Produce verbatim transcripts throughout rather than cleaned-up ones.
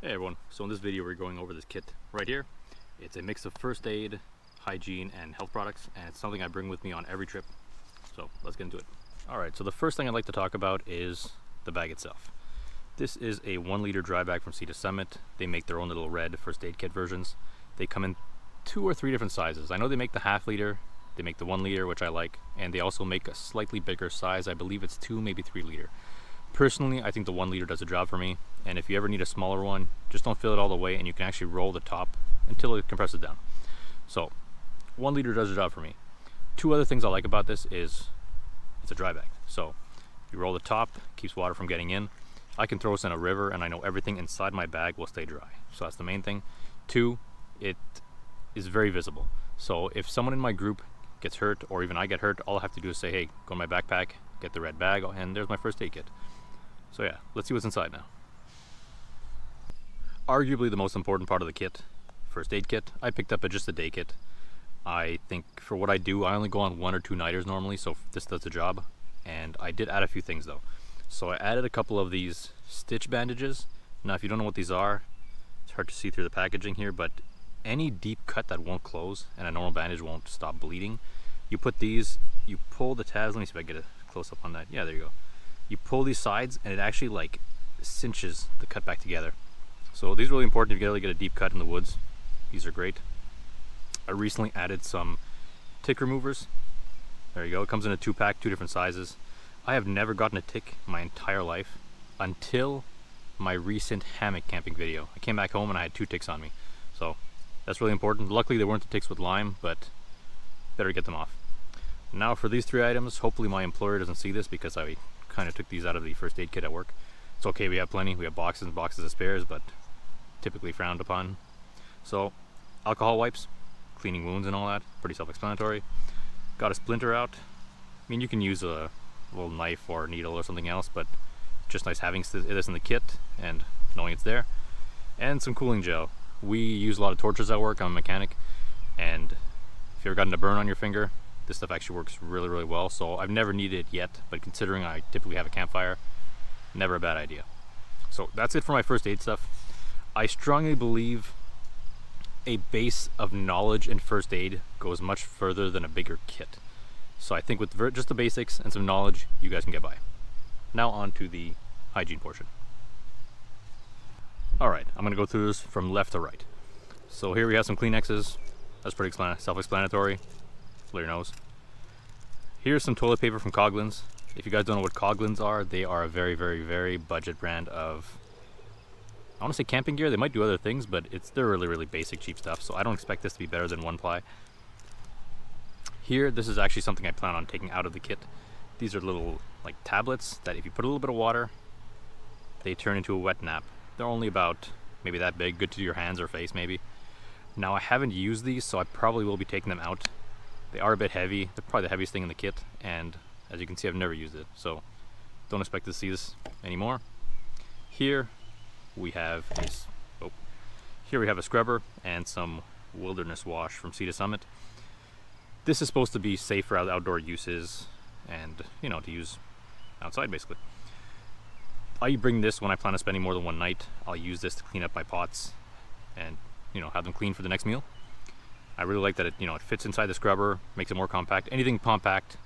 Hey everyone, so in this video we're going over this kit right here. It's a mix of first aid, hygiene, and health products, and it's something I bring with me on every trip. So let's get into it. Alright, so the first thing I'd like to talk about is the bag itself. This is a one liter dry bag from Sea to Summit. They make their own little red first aid kit versions. They come in two or three different sizes. I know they make the half liter, they make the one liter, which I like, and they also make a slightly bigger size. I believe it's two, maybe three liter. Personally, I think the one liter does the job for me, and if you ever need a smaller one, just don't fill it all the way, and you can actually roll the top until it compresses down. So one liter does the job for me. Two other things I like about this is it's a dry bag, so you roll the top, keeps water from getting in. I can throw this in a river and I know everything inside my bag will stay dry, so that's the main thing. Two, it is very visible, so if someone in my group gets hurt or even I get hurt, all I have to do is say, hey, go in my backpack, get the red bag, and there's my first aid kit. So yeah, let's see what's inside now. Arguably the most important part of the kit, first aid kit. I picked up a just a day kit. I think for what I do, I only go on one or two nighters normally, so this does the job. And I did add a few things though. So I added a couple of these stitch bandages. Now if you don't know what these are, it's hard to see through the packaging here, but any deep cut that won't close and a normal bandage won't stop bleeding, you put these, you pull the tabs, let me see if I get a close up on that. Yeah, there you go. You pull these sides and it actually like cinches the cut back together. So these are really important if you really get a deep cut in the woods. These are great. I recently added some tick removers. There you go. It comes in a two pack, two different sizes. I have never gotten a tick in my entire life until my recent hammock camping video. I came back home and I had two ticks on me. So that's really important. Luckily they weren't the ticks with Lyme, but better get them off. Now for these three items, hopefully my employer doesn't see this because I kind of took these out of the first aid kit at work. It's okay, we have plenty. We have boxes and boxes of spares, but typically frowned upon. So alcohol wipes, cleaning wounds and all that, pretty self-explanatory. Got a splinter out. I mean, you can use a little knife or a needle or something else, but it's just nice having this in the kit and knowing it's there. And some cooling gel. We use a lot of torches at work. I'm a mechanic, and if you ever gotten a burn on your finger, this stuff actually works really, really well. So I've never needed it yet, but considering I typically have a campfire, never a bad idea. So that's it for my first aid stuff. I strongly believe a base of knowledge in first aid goes much further than a bigger kit. So I think with just the basics and some knowledge, you guys can get by. Now on to the hygiene portion. All right, I'm gonna go through this from left to right. So here we have some Kleenexes. That's pretty self-explanatory. Clear your nose. Here's some toilet paper from Coghlan's. If you guys don't know what Coghlan's are, they are a very, very, very budget brand of, I want to say camping gear. They might do other things, but it's they're really, really basic, cheap stuff. So I don't expect this to be better than one ply. Here, this is actually something I plan on taking out of the kit. These are little like tablets that if you put a little bit of water, they turn into a wet nap. They're only about maybe that big, good to your hands or face maybe. Now I haven't used these, so I probably will be taking them out. They are a bit heavy. They're probably the heaviest thing in the kit, and as you can see, I've never used it, so don't expect to see this anymore. Here we have this, oh, here we have a scrubber and some Wilderness Wash from Sea to Summit. This is supposed to be safe for outdoor uses, and you know, to use outside basically. I bring this when I plan on spending more than one night. I'll use this to clean up my pots, and you know, have them clean for the next meal. I really like that it, you know, it fits inside the scrubber, makes it more compact. Anything compact,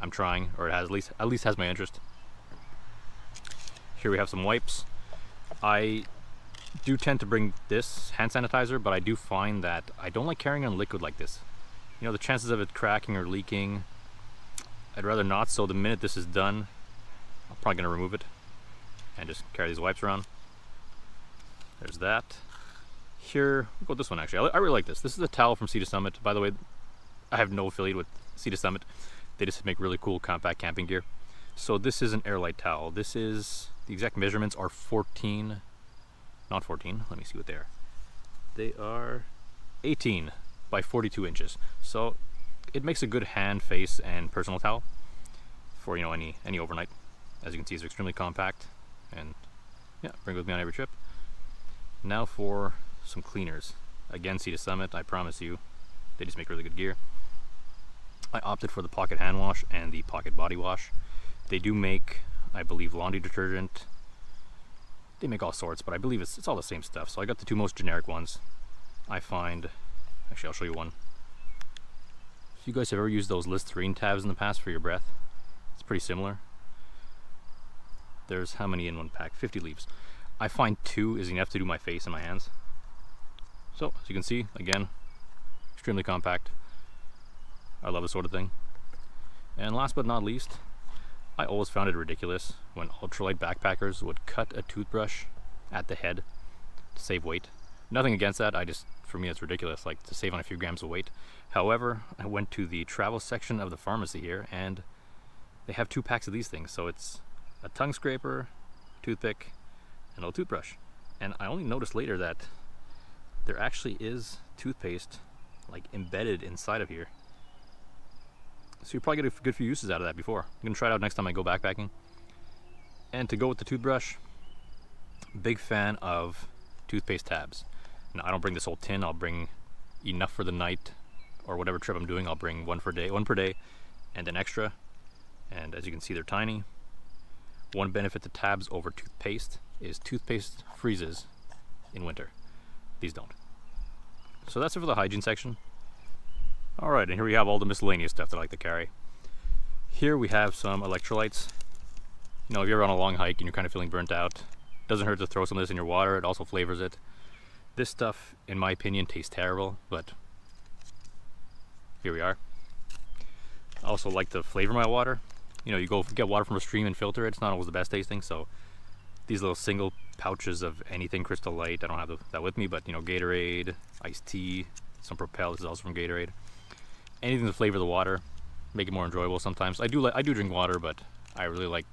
I'm trying, or it has at least at least has my interest. Here we have some wipes. I do tend to bring this hand sanitizer, but I do find that I don't like carrying on liquid like this. You know, the chances of it cracking or leaking, I'd rather not. So the minute this is done, I'm probably gonna remove it and just carry these wipes around. There's that. Here, we'll go with this one actually. I really like this. This is a towel from Sea to Summit. By the way, I have no affiliate with Sea to Summit. They just make really cool compact camping gear. So this is an airlight towel. This is, the exact measurements are fourteen, not fourteen, let me see what they are. They are eighteen by forty-two inches. So it makes a good hand, face, and personal towel for, you know, any, any overnight. As you can see, it's extremely compact, and yeah, bring it with me on every trip. Now for some cleaners. Again, Sea to Summit, I promise you, they just make really good gear. I opted for the pocket hand wash and the pocket body wash. They do make, I believe, laundry detergent. They make all sorts, but I believe it's, it's all the same stuff. So I got the two most generic ones. I find, actually I'll show you one. If you guys have ever used those Listerine tabs in the past for your breath, it's pretty similar. There's how many in one pack? fifty leaves. I find two is enough to do my face and my hands. So as you can see, again, extremely compact. I love this sort of thing. And last but not least, I always found it ridiculous when ultralight backpackers would cut a toothbrush at the head to save weight. Nothing against that, I just, for me it's ridiculous, like to save on a few grams of weight. However, I went to the travel section of the pharmacy here and they have two packs of these things. So it's a tongue scraper, toothpick, and a little toothbrush. And I only noticed later that there actually is toothpaste like embedded inside of here. So you probably get a good few uses out of that before. I'm gonna try it out next time I go backpacking. And to go with the toothbrush, big fan of toothpaste tabs. Now I don't bring this whole tin, I'll bring enough for the night or whatever trip I'm doing, I'll bring one per day, one per day, and then extra. And as you can see, they're tiny. One benefit to tabs over toothpaste is toothpaste freezes in winter. These don't. So that's it for the hygiene section. Alright, and here we have all the miscellaneous stuff that I like to carry. Here we have some electrolytes. You know, if you're on a long hike and you're kind of feeling burnt out, it doesn't hurt to throw some of this in your water, it also flavors it. This stuff, in my opinion, tastes terrible, but here we are. I also like to flavor my water. You know, you go get water from a stream and filter it, it's not always the best tasting, so these little single pouches of anything Crystal Light, I don't have that with me, but you know, Gatorade, iced tea, some Propel, this is also from Gatorade. Anything to flavor the water, make it more enjoyable sometimes. I do like I do drink water, but I really like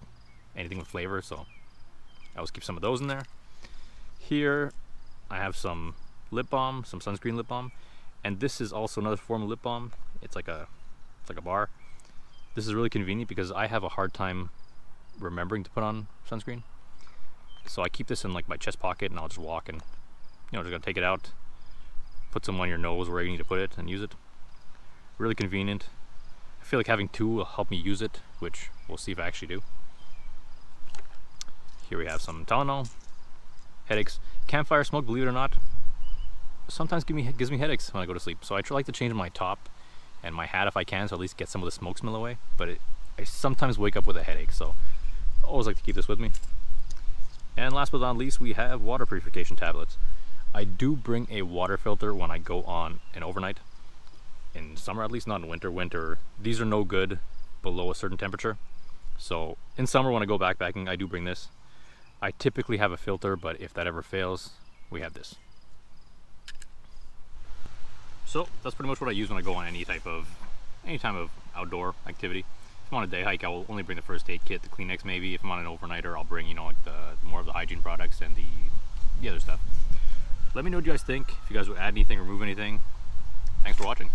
anything with flavor, so I always keep some of those in there. Here I have some lip balm, some sunscreen lip balm, and this is also another form of lip balm. It's like a it's like a bar. This is really convenient because I have a hard time remembering to put on sunscreen. So I keep this in like my chest pocket and I'll just walk and you know, just gonna take it out, put some on your nose wherever you need to put it and use it. Really convenient. I feel like having two will help me use it, which we'll see if I actually do. Here we have some Tylenol. Headaches. Campfire smoke, believe it or not, sometimes give me, gives me headaches when I go to sleep. So I try like to change my top and my hat if I can, so at least get some of the smoke smell away. But it, I sometimes wake up with a headache, so I always like to keep this with me. And last but not least, we have water purification tablets. I do bring a water filter when I go on an overnight. In summer, at least, not in winter. Winter, these are no good below a certain temperature. So in summer, when I go backpacking, I do bring this. I typically have a filter, but if that ever fails, we have this. So that's pretty much what I use when I go on any type of any time of outdoor activity. If I'm on a day hike, I will only bring the first aid kit, the Kleenex maybe. If I'm on an overnighter, I'll bring you know like the more of the hygiene products and the the other stuff. Let me know what you guys think. If you guys would add anything, remove anything. Thanks for watching.